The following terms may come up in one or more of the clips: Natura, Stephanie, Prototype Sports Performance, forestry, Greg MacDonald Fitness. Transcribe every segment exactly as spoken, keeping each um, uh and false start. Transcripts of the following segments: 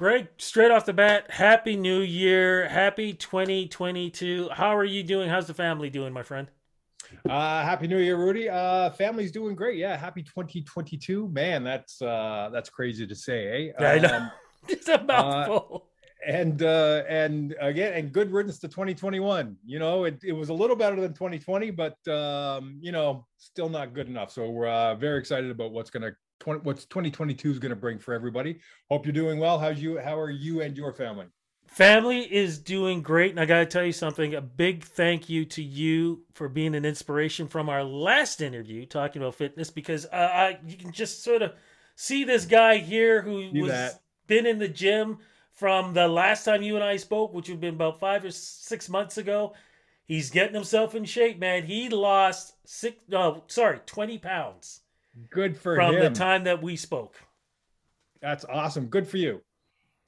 Greg, straight off the bat, Happy New Year. Happy twenty twenty-two. How are you doing? How's the family doing, my friend? Uh, Happy New Year, Rudy. Uh, family's doing great. Yeah. Happy twenty twenty-two. Man, that's, uh, that's crazy to say, eh? Um, I know. It's a mouthful. Uh, and uh and again and good riddance to twenty twenty-one. You know, it, it was a little better than twenty twenty, but um you know, still not good enough. So we're uh, very excited about what's gonna what's twenty twenty-two is gonna bring for everybody. Hope you're doing well. How's you how are you and your family? Family is doing great, and I gotta tell you something. A big thank you to you for being an inspiration from our last interview talking about fitness, because uh, I you can just sort of see this guy here who was that. been in the gym from the last time you and I spoke, which would have been about five or six months ago. He's getting himself in shape, man. He lost six, no, sorry, twenty pounds. Good for him. From the time that we spoke. That's awesome. Good for you.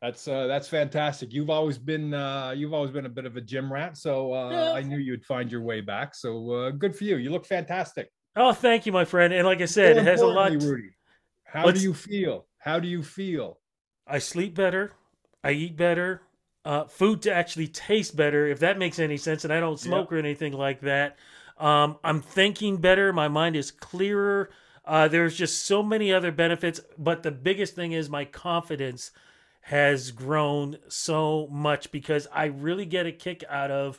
That's uh, that's fantastic. You've always been uh, you've always been a bit of a gym rat, so uh, yeah. I knew you'd find your way back. So uh, good for you. You look fantastic. Oh, thank you, my friend. And like I said, it has a lot. Rudy, how do you feel? How do you feel? I sleep better. I eat better, uh, food to actually taste better, if that makes any sense. And I don't smoke yep. or anything like that. Um, I'm thinking better. My mind is clearer. Uh, there's just so many other benefits. But the biggest thing is my confidence has grown so much, because I really get a kick out of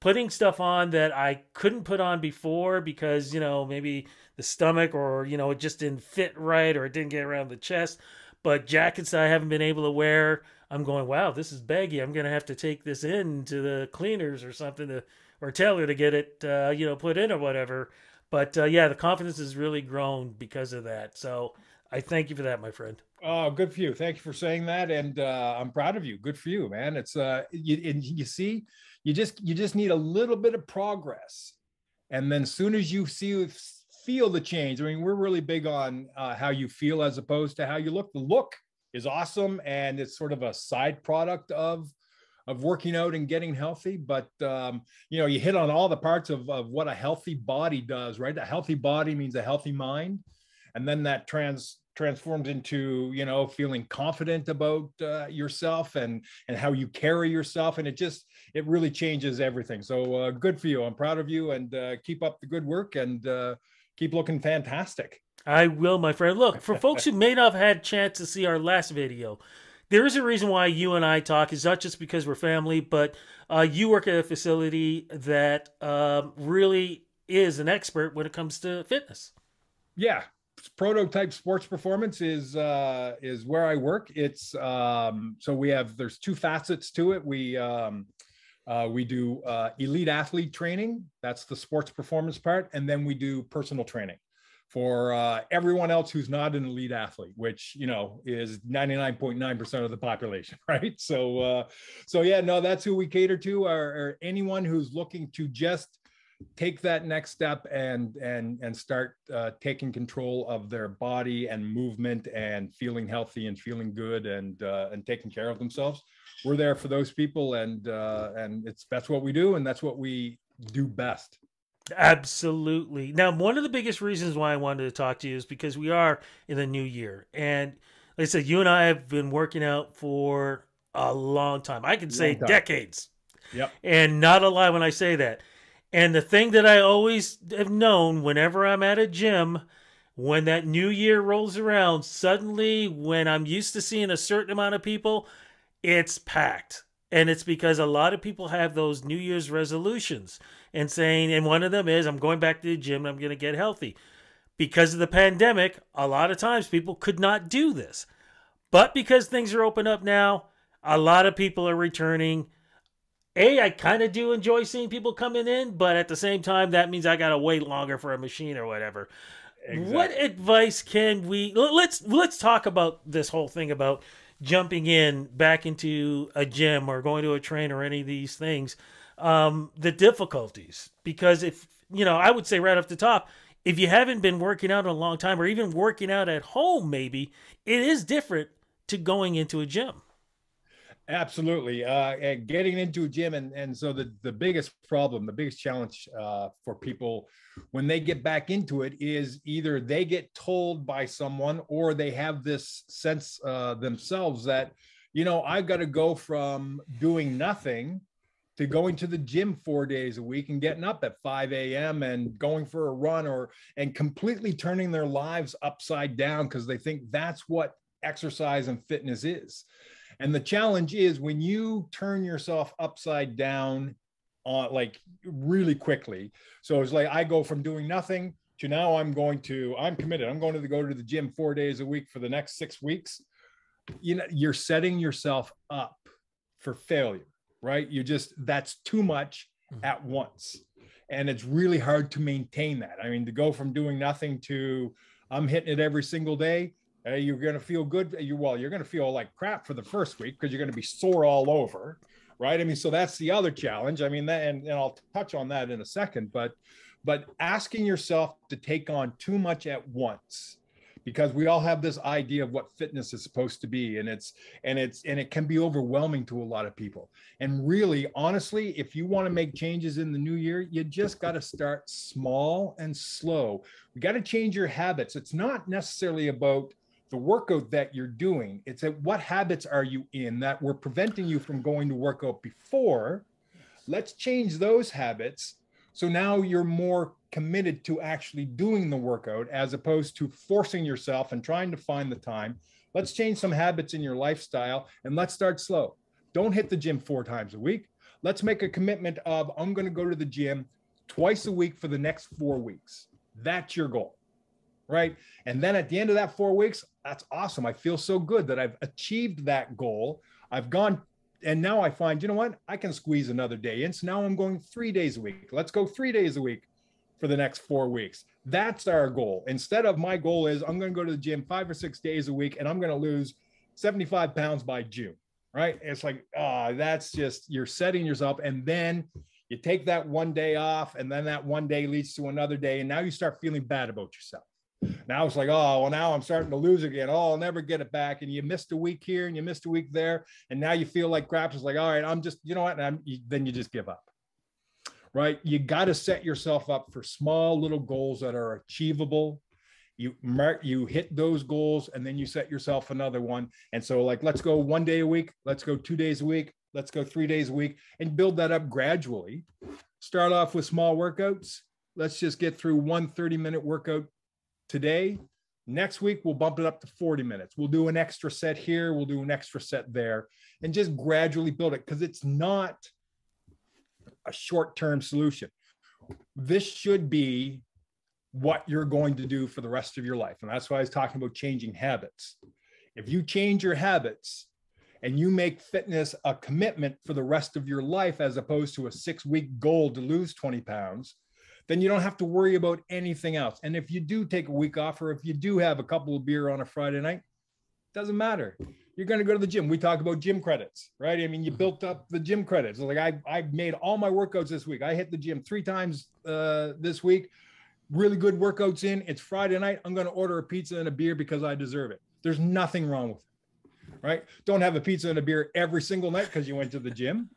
putting stuff on that I couldn't put on before because, you know, maybe the stomach or, you know, it just didn't fit right or it didn't get around the chest. But jackets I haven't been able to wear, I'm going, wow, this is baggy. I'm going to have to take this in to the cleaners or something, to, or tailor to get it, uh, you know, put in or whatever. But uh, yeah, the confidence has really grown because of that. So I thank you for that, my friend. Oh, good for you. Thank you for saying that. And uh, I'm proud of you. Good for you, man. It's uh, you, and you see, you just, you just need a little bit of progress. And then as soon as you see, feel the change. I mean, we're really big on uh, how you feel as opposed to how you look. The look is awesome, and it's sort of a side product of of working out and getting healthy. But um, you know, you hit on all the parts of, of what a healthy body does, right? A healthy body means a healthy mind, and then that trans transforms into, you know, feeling confident about uh, yourself and and how you carry yourself, and it just it really changes everything. So uh, good for you. I'm proud of you, and uh, keep up the good work, and uh, keep looking fantastic. I will, my friend. Look, for folks who may not have had a chance to see our last video, there is a reason why you and I talk. It's not just because we're family, but uh, you work at a facility that um, really is an expert when it comes to fitness. Yeah. Prototype Sports Performance is uh, is where I work. It's um, so we have, there's two facets to it. We um, Uh, we do uh, elite athlete training. That's the sports performance part. And then we do personal training for uh, everyone else who's not an elite athlete, which, you know, is ninety-nine point nine percent of the population, right? So, uh, so yeah, no, that's who we cater to, or, or anyone who's looking to just take that next step and, and, and start uh, taking control of their body and movement and feeling healthy and feeling good and, uh, and taking care of themselves. We're there for those people, and uh, and it's that's what we do, and that's what we do best. Absolutely. Now, one of the biggest reasons why I wanted to talk to you is because we are in the new year, and like I said, you and I have been working out for a long time. I can say decades. Yep. And not a lie when I say that. And the thing that I always have known whenever I'm at a gym, when that new year rolls around, suddenly when I'm used to seeing a certain amount of people, it's packed. And it's because a lot of people have those New Year's resolutions and saying, and one of them is, I'm going back to the gym and I'm going to get healthy. Because of the pandemic, a lot of times people could not do this. But because things are open up now, a lot of people are returning. A, I kind of do enjoy seeing people coming in, but at the same time, that means I got to wait longer for a machine or whatever. Exactly. What advice can we, let's, let's talk about this whole thing about jumping in back into a gym or going to a train or any of these things, um, the difficulties, because if, you know, I would say right off the top, if you haven't been working out in a long time or even working out at home, maybe it is different to going into a gym. Absolutely. Uh, and getting into a gym. And, and so the, the biggest problem, the biggest challenge uh, for people when they get back into it is either they get told by someone or they have this sense uh, themselves that, you know, I've got to go from doing nothing to going to the gym four days a week and getting up at five A M and going for a run, or, and completely turning their lives upside down because they think that's what exercise and fitness is. And the challenge is when you turn yourself upside down on uh, like really quickly. So it's like, I go from doing nothing to now I'm going to, I'm committed. I'm going to go to the gym four days a week for the next six weeks. You know, you're setting yourself up for failure, right? You just, that's too much at once. And it's really hard to maintain that. I mean, to go from doing nothing to I'm hitting it every single day. Uh, you're going to feel good. You, well, you're going to feel like crap for the first week because you're going to be sore all over, right? I mean, so that's the other challenge. I mean, that, and, and I'll touch on that in a second, but, but asking yourself to take on too much at once, because we all have this idea of what fitness is supposed to be. And it's, and it's, and it can be overwhelming to a lot of people. And really, honestly, if you want to make changes in the new year, you just got to start small and slow. We got to change your habits. It's not necessarily about the workout that you're doing. It's at what habits are you in that were preventing you from going to workout before. Let's change those habits. So now you're more committed to actually doing the workout as opposed to forcing yourself and trying to find the time. Let's change some habits in your lifestyle and let's start slow. Don't hit the gym four times a week. Let's make a commitment of I'm going to go to the gym twice a week for the next four weeks. That's your goal, right? And then at the end of that four weeks, that's awesome. I feel so good that I've achieved that goal. I've gone, and now I find, you know what? I can squeeze another day in. So now I'm going three days a week. Let's go three days a week for the next four weeks. That's our goal. Instead of my goal is I'm going to go to the gym five or six days a week and I'm going to lose seventy-five pounds by June, right? And it's like, ah, oh, that's just, you're setting yourself. And then you take that one day off, and then that one day leads to another day. And now you start feeling bad about yourself. Now it's like, oh, well, now I'm starting to lose again. Oh, I'll never get it back. And you missed a week here and you missed a week there. And now you feel like crap. It's like, all right, I'm just, you know what? And I'm, you, then you just give up, right? You got to set yourself up for small little goals that are achievable. You mark, you hit those goals, and then you set yourself another one. And so like, let's go one day a week. Let's go two days a week. Let's go three days a week, and build that up gradually. Start off with small workouts. Let's just get through one thirty minute workout today. Next week, we'll bump it up to forty minutes. We'll do an extra set here. We'll do an extra set there, and just gradually build it, because it's not a short-term solution. This should be what you're going to do for the rest of your life. And that's why I was talking about changing habits. If you change your habits and you make fitness a commitment for the rest of your life, as opposed to a six-week goal to lose twenty pounds, then you don't have to worry about anything else. And if you do take a week off, or if you do have a couple of beer on a Friday night, doesn't matter. You're going to go to the gym. We talk about gym credits, right? I mean, you built up the gym credits. Like I, I made all my workouts this week. I hit the gym three times uh, this week. Really good workouts in. It's Friday night. I'm going to order a pizza and a beer because I deserve it. There's nothing wrong with it, right? Don't have a pizza and a beer every single night because you went to the gym,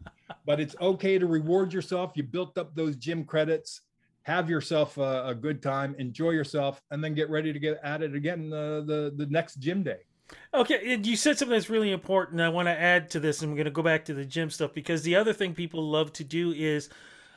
but it's okay to reward yourself. You built up those gym credits. Have yourself a, a good time, enjoy yourself, and then get ready to get at it again uh, the, the next gym day. Okay, you said something that's really important. I want to add to this, and we're going to go back to the gym stuff, because the other thing people love to do is,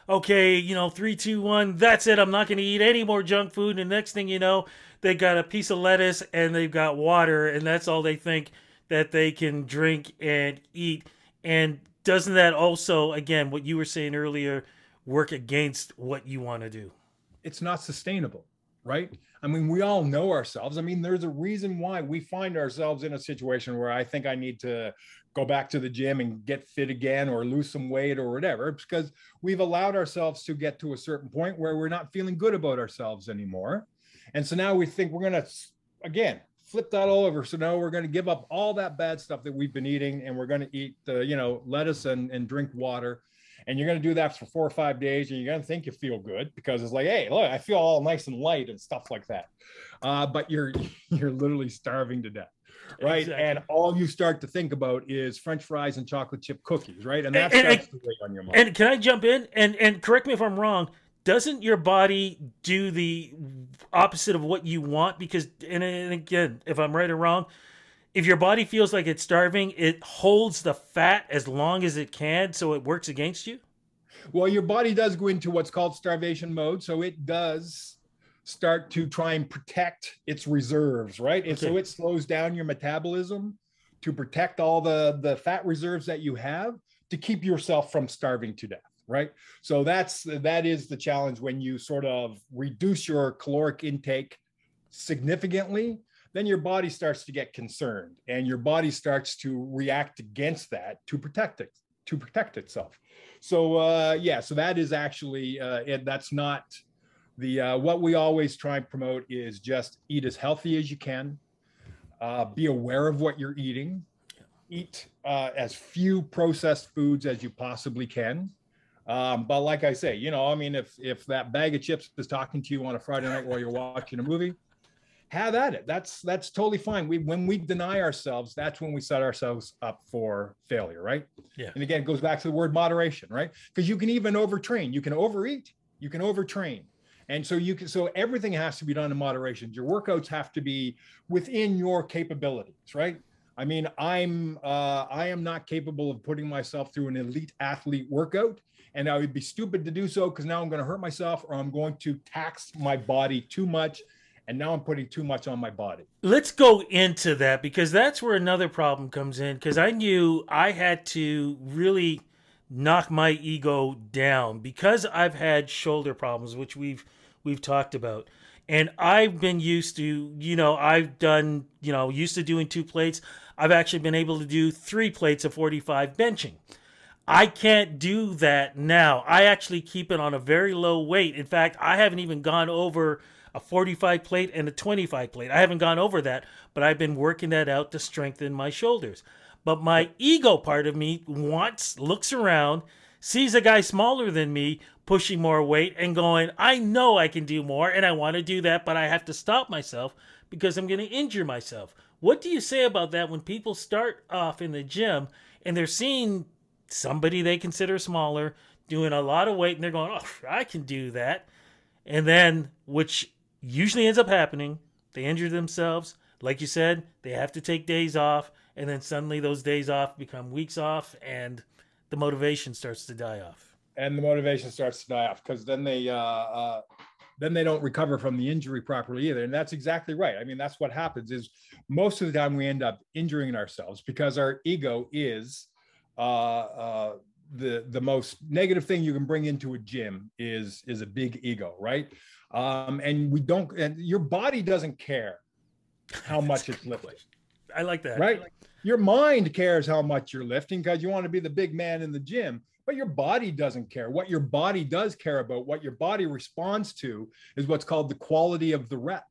okay, you know, three, two, one, that's it. I'm not going to eat any more junk food. And the next thing you know, they got a piece of lettuce and they've got water, and that's all they think that they can drink and eat. And doesn't that also, again, what you were saying earlier, work against what you want to do? It's not sustainable, right? I mean, we all know ourselves. I mean, there's a reason why we find ourselves in a situation where I think I need to go back to the gym and get fit again, or lose some weight or whatever. It's because we've allowed ourselves to get to a certain point where we're not feeling good about ourselves anymore. And so now we think we're going to, again, flip that all over. So now we're going to give up all that bad stuff that we've been eating, and we're going to eat, uh, you know, lettuce and, and drink water. And you're going to do that for four or five days. And you're going to think you feel good because it's like, hey, look, I feel all nice and light and stuff like that. Uh, but you're, you're literally starving to death. Right. Exactly. And all you start to think about is French fries and chocolate chip cookies. Right. And that and, starts and, to weigh on your mind. And can I jump in and, and correct me if I'm wrong? Doesn't your body do the opposite of what you want? Because, and again, if I'm right or wrong, If your body feels like it's starving, it holds the fat as long as it can, so it works against you? Well, your body does go into what's called starvation mode, so it does start to try and protect its reserves, right? And okay. so it slows down your metabolism to protect all the, the fat reserves that you have to keep yourself from starving to death, right? So that's that is the challenge when you sort of reduce your caloric intake significantly. Then your body starts to get concerned and your body starts to react against that to protect it, to protect itself. So, uh, yeah, so that is actually, uh, and that's not the, uh, what we always try and promote is just eat as healthy as you can, uh, be aware of what you're eating, eat uh, as few processed foods as you possibly can. Um, but like I say, you know, I mean, if, if that bag of chips is talking to you on a Friday night while you're watching a movie, have at it. That's that's totally fine. We when we deny ourselves, that's when we set ourselves up for failure, right? Yeah. And again, it goes back to the word moderation, right? Because you can even overtrain. You can overeat. You can overtrain. And so you can. So everything has to be done in moderation. Your workouts have to be within your capabilities, right? I mean, I'm uh, I am not capable of putting myself through an elite athlete workout, and I would be stupid to do so because now I'm going to hurt myself or I'm going to tax my body too much. And now I'm putting too much on my body. Let's go into that because that's where another problem comes in. Because I knew I had to really knock my ego down because I've had shoulder problems, which we've we've talked about. And I've been used to, you know, I've done, you know, used to doing two plates. I've actually been able to do three plates of forty-five benching. I can't do that now. I actually keep it on a very low weight. In fact, I haven't even gone over a forty-five plate and a twenty-five plate. I haven't gone over that, but I've been working that out to strengthen my shoulders. But my ego part of me wants, looks around, sees a guy smaller than me pushing more weight and going, I know I can do more and I want to do that, but I have to stop myself because I'm going to injure myself. What do you say about that when people start off in the gym and they're seeing somebody they consider smaller doing a lot of weight and they're going, oh, I can do that. And then, which usually ends up happening, they injure themselves. Like you said, they have to take days off, and then suddenly those days off become weeks off, and the motivation starts to die off. And the motivation starts to die off because then they uh, uh, then they don't recover from the injury properly either. And that's exactly right. I mean, that's what happens is most of the time we end up injuring ourselves because our ego is uh, uh, the the most negative thing you can bring into a gym is is a big ego, right? Um, and we don't, and your body doesn't care how much it's lifting. I like that. Right? Like that. Your mind cares how much you're lifting because you want to be the big man in the gym, but your body doesn't care. What your body does care about, what your body responds to is what's called the quality of the rep,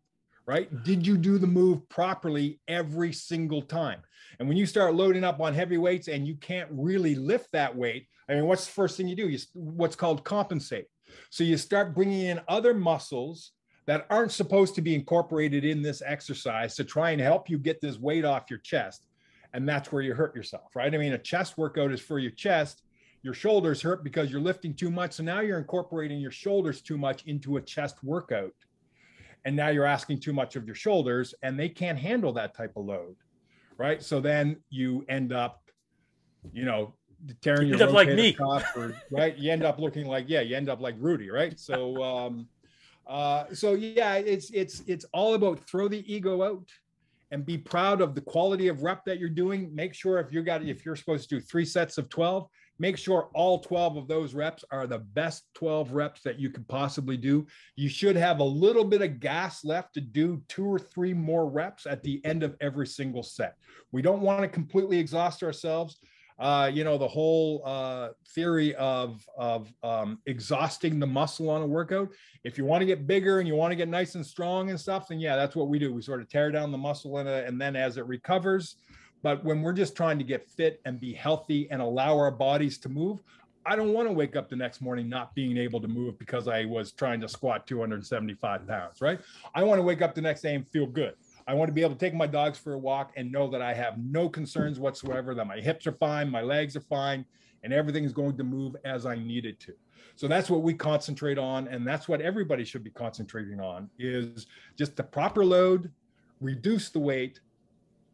right? Did you do the move properly every single time? And when you start loading up on heavy weights and you can't really lift that weight, I mean, what's the first thing you do? You, what's called compensate. So you start bringing in other muscles that aren't supposed to be incorporated in this exercise to try and help you get this weight off your chest. And that's where you hurt yourself, right? I mean, a chest workout is for your chest. Your shoulders hurt because you're lifting too much. So now you're incorporating your shoulders too much into a chest workout. And now you're asking too much of your shoulders and they can't handle that type of load, right? So then you end up, you know, tearing you your end up like me, or, right? You end up looking like, yeah, you end up like Rudy, right? So, um, uh, so yeah, it's, it's, it's all about throw the ego out and be proud of the quality of rep that you're doing. Make sure if you got, if you're supposed to do three sets of twelve, make sure all twelve of those reps are the best twelve reps that you could possibly do. You should have a little bit of gas left to do two or three more reps at the end of every single set. We don't want to completely exhaust ourselves. Uh, you know, the whole uh, theory of, of um, exhausting the muscle on a workout. If you want to get bigger and you want to get nice and strong and stuff, then yeah, that's what we do. We sort of tear down the muscle and, uh, and then as it recovers. But when we're just trying to get fit and be healthy and allow our bodies to move, I don't want to wake up the next morning not being able to move because I was trying to squat two hundred seventy-five pounds, right? I want to wake up the next day and feel good. I want to be able to take my dogs for a walk and know that I have no concerns whatsoever, that my hips are fine, my legs are fine, and everything's going to move as I need it to. So that's what we concentrate on, and that's what everybody should be concentrating on, is just the proper load, reduce the weight,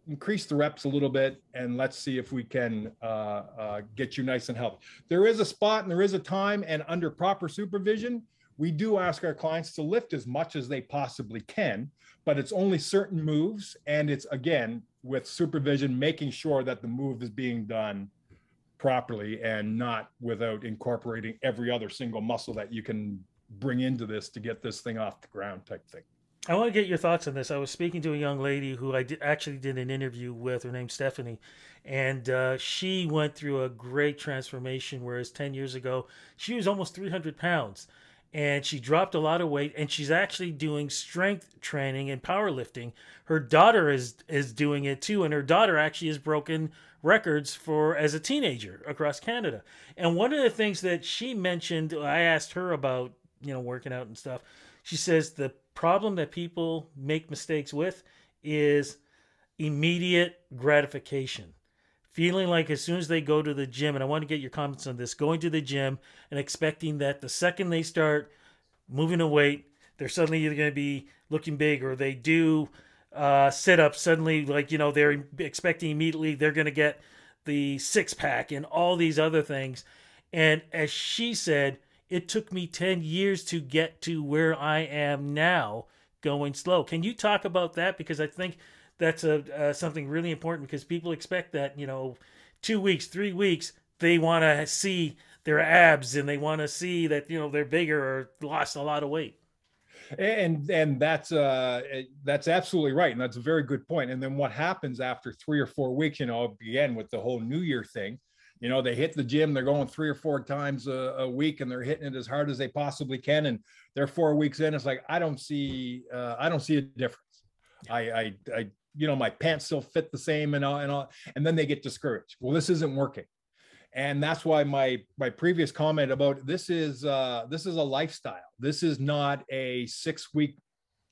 increase the reps a little bit, and let's see if we can uh, uh, get you nice and healthy. There is a spot and there is a time, and under proper supervision, we do ask our clients to lift as much as they possibly can, but it's only certain moves. And it's, again, with supervision, making sure that the move is being done properly and not without incorporating every other single muscle that you can bring into this to get this thing off the ground type thing. I want to get your thoughts on this. I was speaking to a young lady who I did, actually did an interview with. Her name's Stephanie, and uh, she went through a great transformation, whereas ten years ago, she was almost three hundred pounds, and she dropped a lot of weight, and she's actually doing strength training and powerlifting. Her daughter is, is doing it too, and her daughter actually has broken records for as a teenager across Canada. And one of the things that she mentioned, I asked her about, you know, working out and stuff. She says the problem that people make mistakes with is immediate gratification. Feeling like as soon as they go to the gym, and I want to get your comments on this, going to the gym and expecting that the second they start moving a weight, they're suddenly either going to be looking big, or they do uh, sit-ups suddenly, like, you know, they're expecting immediately they're going to get the six-pack and all these other things. And as she said, it took me ten years to get to where I am now, going slow. Can you talk about that? Because I think that's a uh, something really important, because people expect that, you know, two weeks, three weeks, they want to see their abs and they want to see that, you know, they're bigger or lost a lot of weight. And and that's uh that's absolutely right, and that's a very good point. And then what happens after three or four weeks? You know, again with the whole New Year thing. You know, they hit the gym, they're going three or four times a, a week, and they're hitting it as hard as they possibly can. And they're four weeks in. It's like, I don't see, uh, I don't see a difference. I, I, I, you know, my pants still fit the same and all, and all. And then they get discouraged. Well, this isn't working. And that's why my, my previous comment about this is, uh, this is a lifestyle. This is not a six week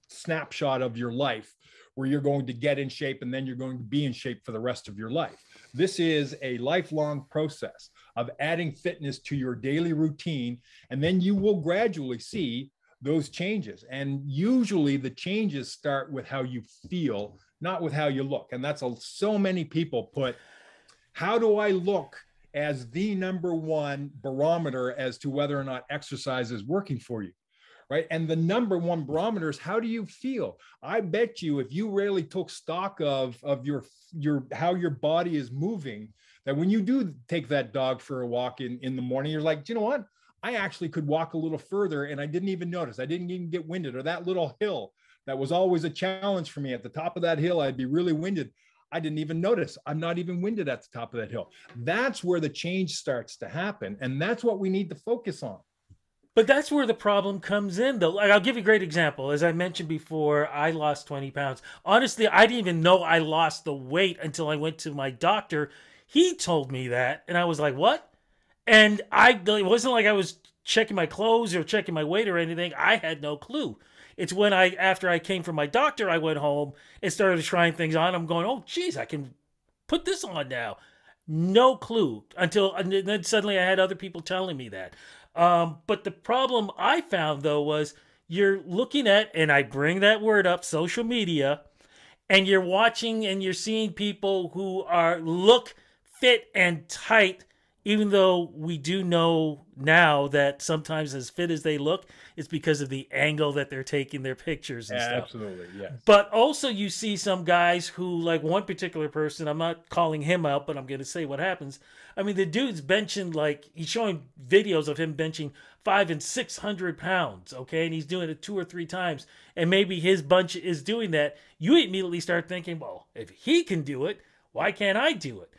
snapshot of your life where you're going to get in shape and then you're going to be in shape for the rest of your life. This is a lifelong process of adding fitness to your daily routine, and then you will gradually see those changes. And usually the changes start with how you feel, not with how you look. And that's a, so many people put, how do I look as the number one barometer as to whether or not exercise is working for you? Right? And the number one barometer is, how do you feel? I bet you if you really took stock of, of your, your, how your body is moving, that when you do take that dog for a walk in, in the morning, you're like, do you know what? I actually could walk a little further and I didn't even notice. I didn't even get winded. Or that little hill that was always a challenge for me, at the top of that hill, I'd be really winded. I didn't even notice. I'm not even winded at the top of that hill. That's where the change starts to happen. And that's what we need to focus on. But that's where the problem comes in, though. Like, I'll give you a great example. As I mentioned before, I lost twenty pounds. Honestly, I didn't even know I lost the weight until I went to my doctor. He told me that, and I was like, what? And I, it wasn't like I was checking my clothes or checking my weight or anything. I had no clue. It's when I, after I came from my doctor, I went home and started trying things on. I'm going, oh, geez, I can put this on now. No clue until, and then suddenly I had other people telling me that. Um, but the problem I found, though, was you're looking at, and I bring that word up, social media, and you're watching and you're seeing people who are look fit and tight, even though we do know now that sometimes as fit as they look, it's because of the angle that they're taking their pictures and yeah, stuff. Absolutely, yes. But also you see some guys who, like one particular person, I'm not calling him out, but I'm going to say what happens. I mean, the dude's benching, like, he's showing videos of him benching five and six hundred pounds, okay? And he's doing it two or three times. And maybe his bunch is doing that. You immediately start thinking, well, if he can do it, why can't I do it?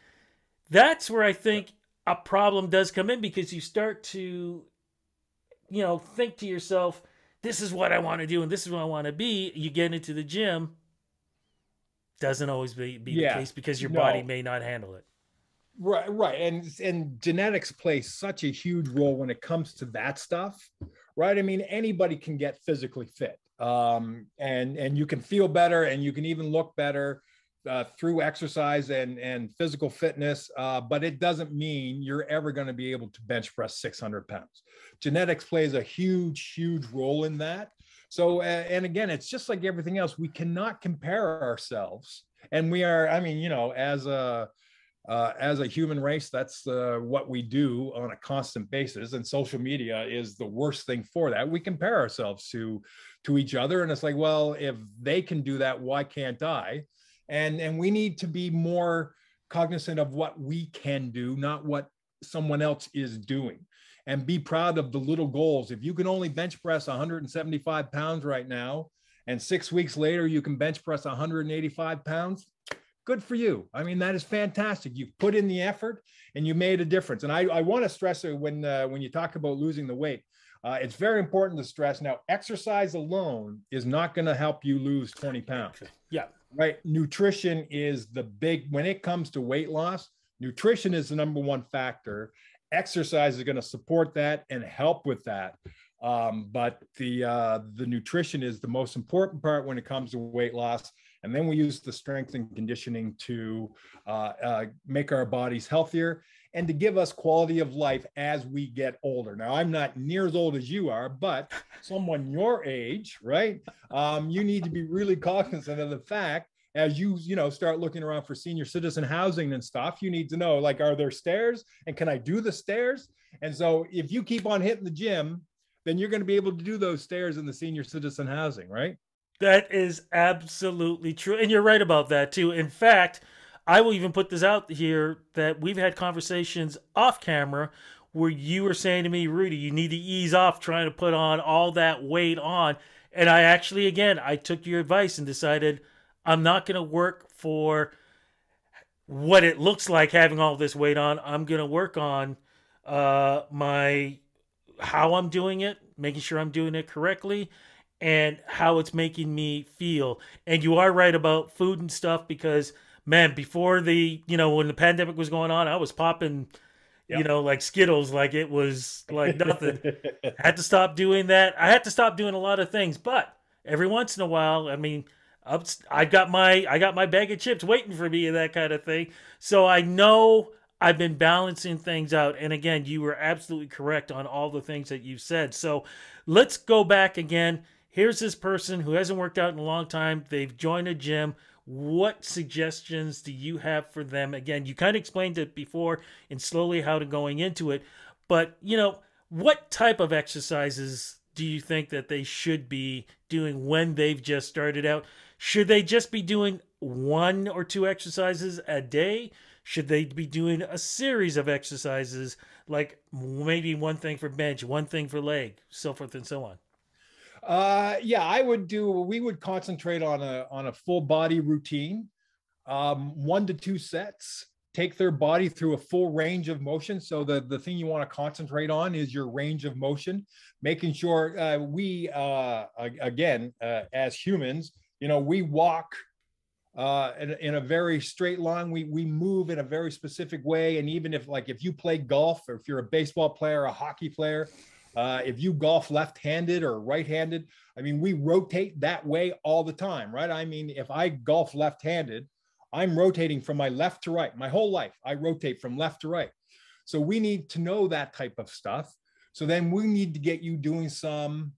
That's where I think a problem does come in, because you start to, you know, think to yourself, this is what I want to do and this is what I want to be. You get into the gym, doesn't always be, be yeah, the case, because your no. body may not handle it. Right, right. And, and genetics plays such a huge role when it comes to that stuff, right? I mean, anybody can get physically fit, um, and, and you can feel better and you can even look better Uh, through exercise and, and physical fitness, uh, but it doesn't mean you're ever going to be able to bench press six hundred pounds. Genetics plays a huge, huge role in that. So, and again, it's just like everything else. We cannot compare ourselves And we are, I mean, you know, as a, uh, as a human race, that's uh, what we do on a constant basis. And social media is the worst thing for that. We compare ourselves to, to each other. And it's like, well, if they can do that, why can't I? And, and we need to be more cognizant of what we can do, not what someone else is doing, and be proud of the little goals. If you can only bench press one hundred seventy-five pounds right now, and six weeks later, you can bench press one hundred eighty-five pounds, good for you. I mean, that is fantastic. You've put in the effort and you made a difference. And I, I want to stress that when, uh, when you talk about losing the weight, uh, it's very important to stress. Now, exercise alone is not going to help you lose twenty pounds. Yeah. Right. Nutrition is the big, when it comes to weight loss, nutrition is the number one factor. Exercise is going to support that and help with that. Um, but the, uh, the nutrition is the most important part when it comes to weight loss. And then we use the strength and conditioning to uh, uh, make our bodies healthier and to give us quality of life as we get older. Now, I'm not near as old as you are, but someone your age, right? Um, you need to be really cognizant of the fact, as you, you know, start looking around for senior citizen housing and stuff, you need to know, like, are there stairs and can I do the stairs? And so if you keep on hitting the gym, then you're going to be able to do those stairs in the senior citizen housing, right? That is absolutely true. And you're right about that too. In fact, I will even put this out here that we've had conversations off camera where you were saying to me, Rudy, you need to ease off trying to put on all that weight on. And I actually, again, I took your advice and decided I'm not going to work for what it looks like having all this weight on. I'm going to work on uh, my, how I'm doing it, making sure I'm doing it correctly, and how it's making me feel. And you are right about food and stuff, because man, before the, you know, when the pandemic was going on, I was popping, yep, you know, like Skittles, like it was like nothing. I had to stop doing that. I had to stop doing a lot of things, but every once in a while, I mean, I've got my, I got my bag of chips waiting for me and that kind of thing. So I know I've been balancing things out. And again, you were absolutely correct on all the things that you said. So let's go back again. Here's this person who hasn't worked out in a long time. They've joined a gym. What suggestions do you have for them? Again, you kind of explained it before and slowly how to going into it. But, you know, what type of exercises do you think that they should be doing when they've just started out? Should they just be doing one or two exercises a day? Should they be doing a series of exercises, like maybe one thing for bench, one thing for leg, so forth and so on? Uh, yeah, I would do, we would concentrate on a, on a full body routine, um, one to two sets, take their body through a full range of motion. So the, the thing you want to concentrate on is your range of motion, making sure uh, we, uh, again, uh, as humans, you know, we walk uh, in, in a very straight line, we, we move in a very specific way. And even if like, if you play golf, or if you're a baseball player, or a hockey player, Uh, if you golf left-handed or right-handed, I mean, we rotate that way all the time, right? I mean, if I golf left-handed, I'm rotating from my left to right. My whole life, I rotate from left to right. So we need to know that type of stuff. So then we need to get you doing some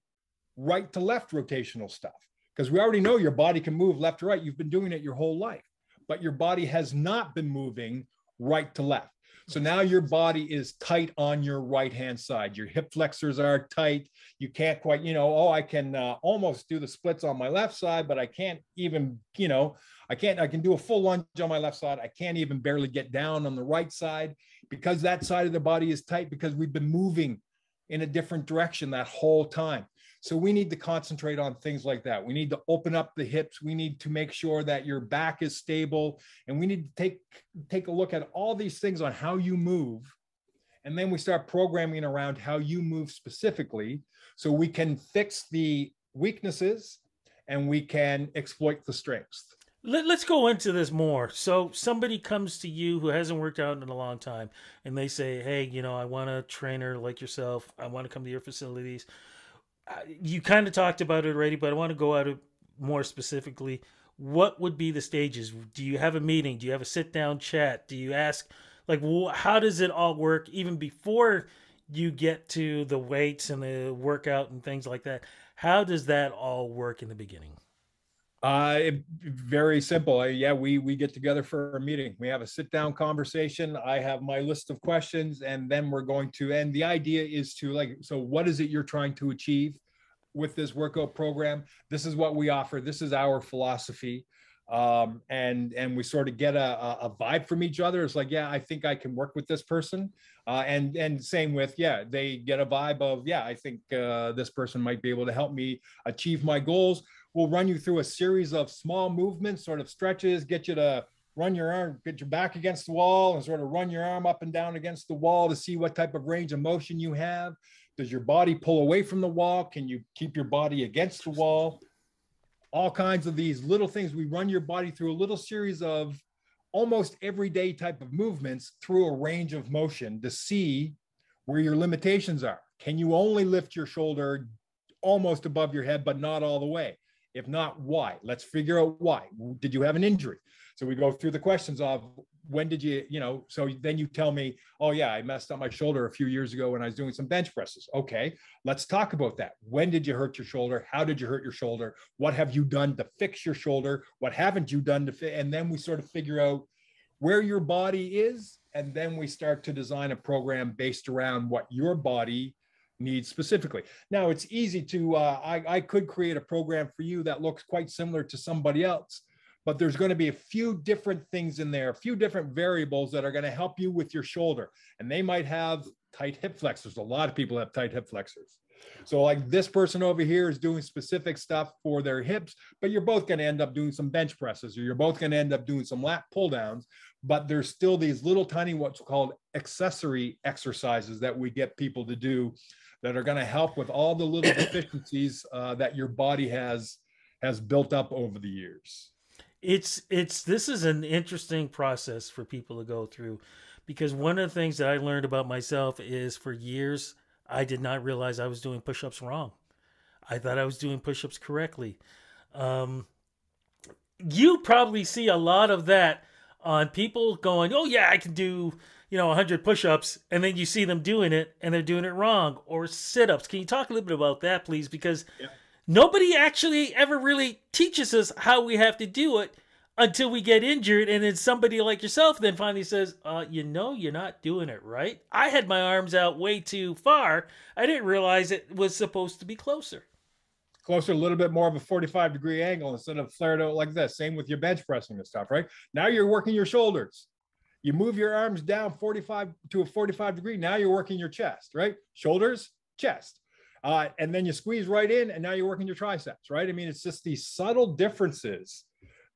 right-to-left rotational stuff, because we already know your body can move left to right. You've been doing it your whole life, but your body has not been moving right to left. So now your body is tight on your right-hand side. Your hip flexors are tight. You can't quite, you know, oh, I can uh, almost do the splits on my left side, but I can't even, you know, I can't, I can do a full lunge on my left side. I can't even barely get down on the right side, because that side of the body is tight, because we've been moving in a different direction that whole time. So we need to concentrate on things like that. We need to open up the hips. We need to make sure that your back is stable. And we need to take, take a look at all these things on how you move. And then we start programming around how you move specifically, so we can fix the weaknesses and we can exploit the strengths. Let, let's go into this more. So somebody comes to you who hasn't worked out in a long time, and they say, hey, you know, I want a trainer like yourself. I want to come to your facilities. You kind of talked about it already, but I want to go out more specifically. What would be the stages? Do you have a meeting? Do you have a sit-down chat? Do you ask, like, how does it all work? Even before you get to the weights and the workout and things like that, how does that all work in the beginning? Uh, it, very simple. Uh, yeah, we, we get together for a meeting. We have a sit down conversation. I have my list of questions, and then we're going to, and the idea is to like, so what is it you're trying to achieve with this workout program? This is what we offer. This is our philosophy. Um, and, and we sort of get a, a vibe from each other. It's like, yeah, I think I can work with this person. Uh, and, and same with, yeah, they get a vibe of, yeah, I think, uh, this person might be able to help me achieve my goals. We'll run you through a series of small movements, sort of stretches, get you to run your arm, get your back against the wall and sort of run your arm up and down against the wall to see what type of range of motion you have. Does your body pull away from the wall? Can you keep your body against the wall? All kinds of these little things. We run your body through a little series of almost everyday type of movements through a range of motion to see where your limitations are. Can you only lift your shoulder almost above your head, but not all the way? If not, why? Let's figure out why. Did you have an injury? So we go through the questions of when did you, you know, so then you tell me, oh yeah, I messed up my shoulder a few years ago when I was doing some bench presses. Okay, let's talk about that. When did you hurt your shoulder? How did you hurt your shoulder? What have you done to fix your shoulder? What haven't you done to fit? And then we sort of figure out where your body is. And then we start to design a program based around what your body needs specifically. Now it's easy to, uh, I, I could create a program for you that looks quite similar to somebody else, but there's going to be a few different things in there, a few different variables that are going to help you with your shoulder. And they might have tight hip flexors. A lot of people have tight hip flexors. So like this person over here is doing specific stuff for their hips, but you're both going to end up doing some bench presses, or you're both going to end up doing some lat pull downs, but there's still these little tiny, what's called accessory exercises that we get people to do that are going to help with all the little deficiencies uh, that your body has, has built up over the years. It's, it's, this is an interesting process for people to go through, because one of the things that I learned about myself is for years, I did not realize I was doing push-ups wrong. I thought I was doing push-ups correctly. Um, you probably see a lot of that on people going, oh yeah, I can do, you know, one hundred push-ups, and then you see them doing it and they're doing it wrong, or sit-ups. Can you talk a little bit about that, please? Because yeah. Nobody actually ever really teaches us how we have to do it until we get injured. And then somebody like yourself then finally says, uh, you know, you're not doing it right. I had my arms out way too far. I didn't realize it was supposed to be closer. Closer, a little bit more of a forty-five degree angle instead of flared out like this. Same with your bench pressing and stuff, right? Now you're working your shoulders. You move your arms down forty-five to a forty-five degree. Now you're working your chest, right? Shoulders, chest. Uh, and then you squeeze right in, and now you're working your triceps, right? I mean, it's just these subtle differences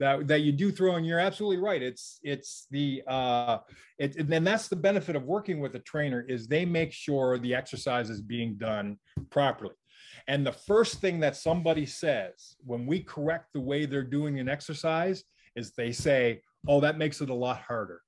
that, that you do throw, and you're absolutely right. It's, it's the, uh, it, and then that's the benefit of working with a trainer, is they make sure the exercise is being done properly. And the first thing that somebody says when we correct the way they're doing an exercise is they say, oh, that makes it a lot harder,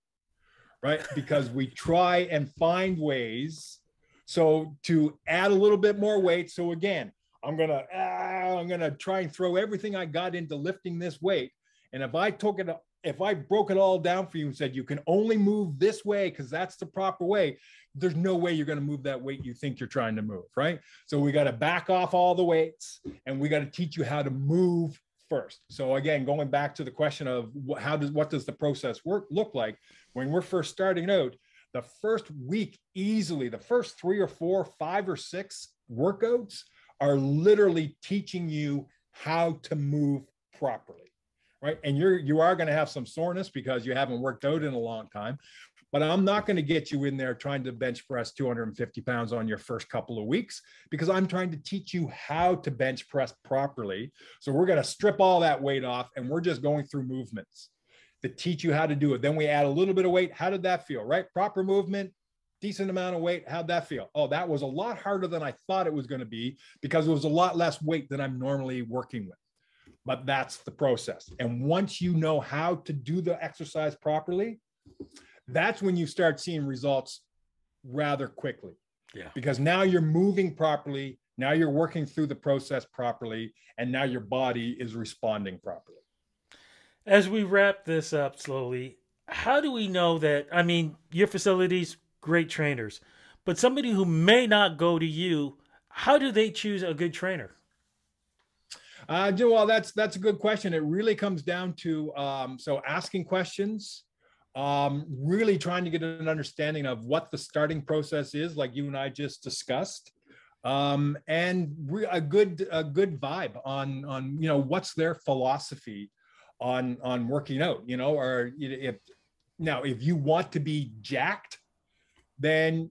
right? Because we try and find ways so to add a little bit more weight. So again, I'm going to, ah, I'm going to try and throw everything I got into lifting this weight. And if I took it, if I broke it all down for you and said, you can only move this way because that's the proper way, there's no way you're going to move that weight you think you're trying to move, right? So we got to back off all the weights, and we got to teach you how to move first. So again, going back to the question of how does, what does the process work look like when we're first starting out? The first week, easily, the first three or four, five or six workouts are literally teaching you how to move properly, right? And you're, you are going to have some soreness because you haven't worked out in a long time, but I'm not going to get you in there trying to bench press two hundred fifty pounds on your first couple of weeks, because I'm trying to teach you how to bench press properly. So we're going to strip all that weight off, and we're just going through movements to teach you how to do it. Then we add a little bit of weight. How did that feel, right? Proper movement, decent amount of weight. How'd that feel? Oh, that was a lot harder than I thought it was going to be, because it was a lot less weight than I'm normally working with. But that's the process. And once you know how to do the exercise properly, that's when you start seeing results rather quickly. Yeah. Because now you're moving properly. Now you're working through the process properly. And now your body is responding properly. As we wrap this up slowly, how do we know that, I mean, your facility's great trainers, but somebody who may not go to you, how do they choose a good trainer? Uh, well, that's that's a good question. It really comes down to um, so asking questions, um, really trying to get an understanding of what the starting process is, like you and I just discussed, um, and re a good a good vibe on on you know what's their philosophy on on working out. You know, or if now if you want to be jacked, then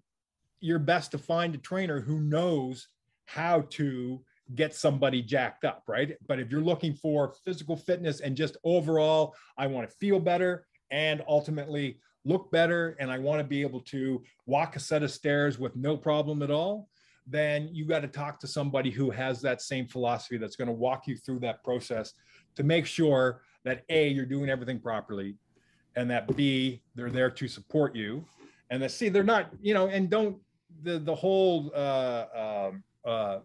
you're best to find a trainer who knows how to get somebody jacked up, right? But if you're looking for physical fitness and just overall, I want to feel better and ultimately look better, and I want to be able to walk a set of stairs with no problem at all, then you got to talk to somebody who has that same philosophy, that's going to walk you through that process to make sure that A, you're doing everything properly, and that B, they're there to support you, and that C, they're not, you know, and don't the, the whole, uh, um, uh,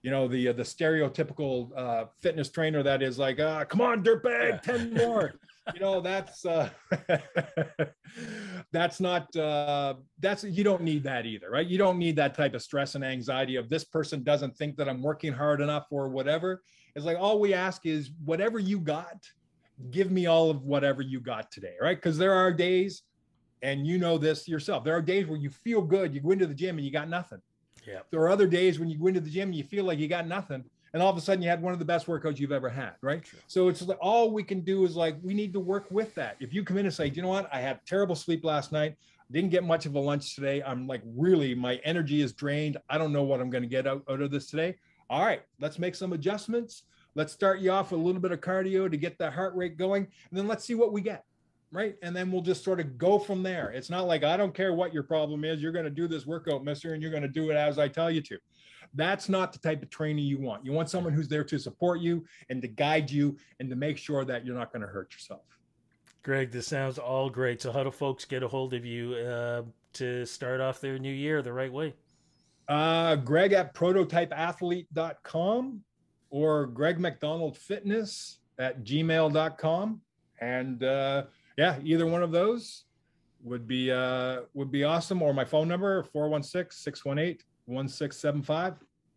you know, the uh, the stereotypical uh, fitness trainer that is like, uh, come on, dirtbag, ten more. You know, that's uh, that's not uh, that's you don't need that either, right? You don't need that type of stress and anxiety of this person doesn't think that I'm working hard enough or whatever. It's like, all we ask is whatever you got, give me all of whatever you got today, right? Because there are days, and you know this yourself, there are days where you feel good, you go into the gym and you got nothing. Yeah. There are other days when you go into the gym and you feel like you got nothing, and all of a sudden you had one of the best workouts you've ever had, right? True. So it's like, all we can do is like, we need to work with that. If you come in and say, you know what, I had terrible sleep last night, didn't get much of a lunch today, I'm like, really, my energy is drained, I don't know what I'm going to get out, out of this today. All right, let's make some adjustments. Let's start you off with a little bit of cardio to get that heart rate going, and then let's see what we get, right? And then we'll just sort of go from there. It's not like, I don't care what your problem is, you're going to do this workout, mister, and you're going to do it as I tell you to. That's not the type of training you want. You want someone who's there to support you and to guide you and to make sure that you're not going to hurt yourself. Greg, this sounds all great. So how do folks get a hold of you uh, to start off their new year the right way? Uh, Greg at prototype athlete dot com or Greg MacDonald Fitness at gmail dot com. And, uh, yeah, either one of those would be uh, would be awesome. Or my phone number, four one six, six one eight, one six seven five.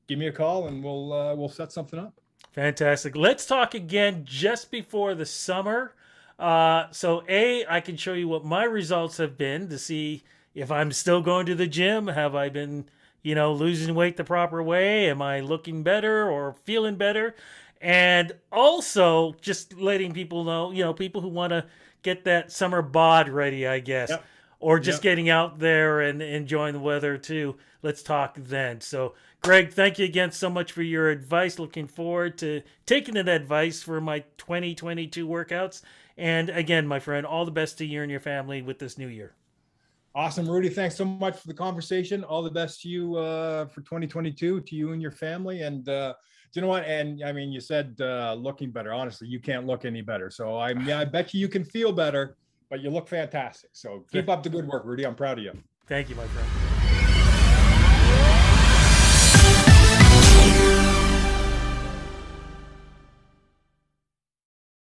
Give me a call and we'll uh, we'll set something up. Fantastic. Let's talk again just before the summer. Uh, so, A, I can show you what my results have been to see if I'm still going to the gym. Have I been, you know, losing weight the proper way? Am I looking better or feeling better? And also just letting people know, you know, people who want to get that summer bod ready, I guess, yep. or just yep. getting out there and enjoying the weather too. Let's talk then. So Greg, thank you again so much for your advice. Looking forward to taking that advice for my twenty twenty-two workouts. And again, my friend, all the best to you and your family with this new year. Awesome, Rudy. Thanks so much for the conversation. All the best to you uh, for twenty twenty-two, to you and your family. And uh, you know what? And I mean, you said uh, looking better. Honestly, you can't look any better. So I, yeah, I bet you you can feel better, but you look fantastic. So keep up the good work, Rudy. I'm proud of you. Thank you, my friend.